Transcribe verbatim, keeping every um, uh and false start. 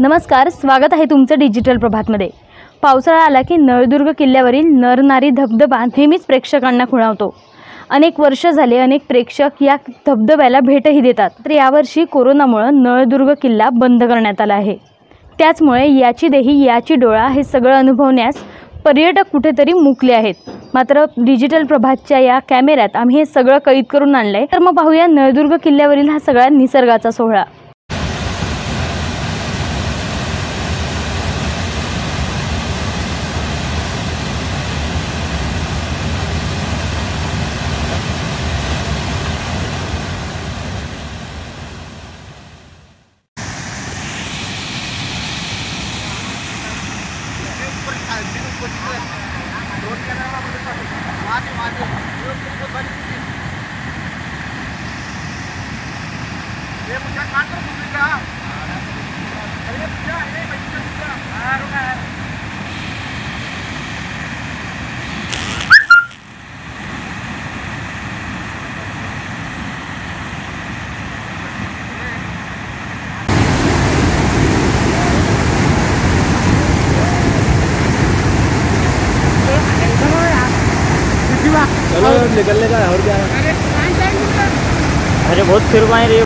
नमस्कार, स्वागत आहे तुमचं डिजिटल प्रभातमध्ये। पावसाळा आला की नळदुर्ग किल्ल्यावरील नरनारी धबधबा नेहमीच प्रेक्षकांना खुणावतो। अनेक वर्ष झाले अनेक प्रेक्षक या धबधब्याला भेटही देतात। तर यावर्षी कोरोनामुळे नळदुर्ग किल्ला बंद करण्यात आला आहे। त्याचमुळे याची देही याची डोळा हे सगळं अनुभवण्यास पर्यटक कुठेतरी मुकले आहेत। मात्र डिजिटल प्रभातच्या या कॅमेऱ्यात आम्ही हे सगळं कैद करून आणले। तर मग पाहूया नळदुर्ग किल्ल्यावरील हा सगळा निसर्गाचा सोहळा। निकलने का और क्या है? अरे बहुत फिर पाए रही हो।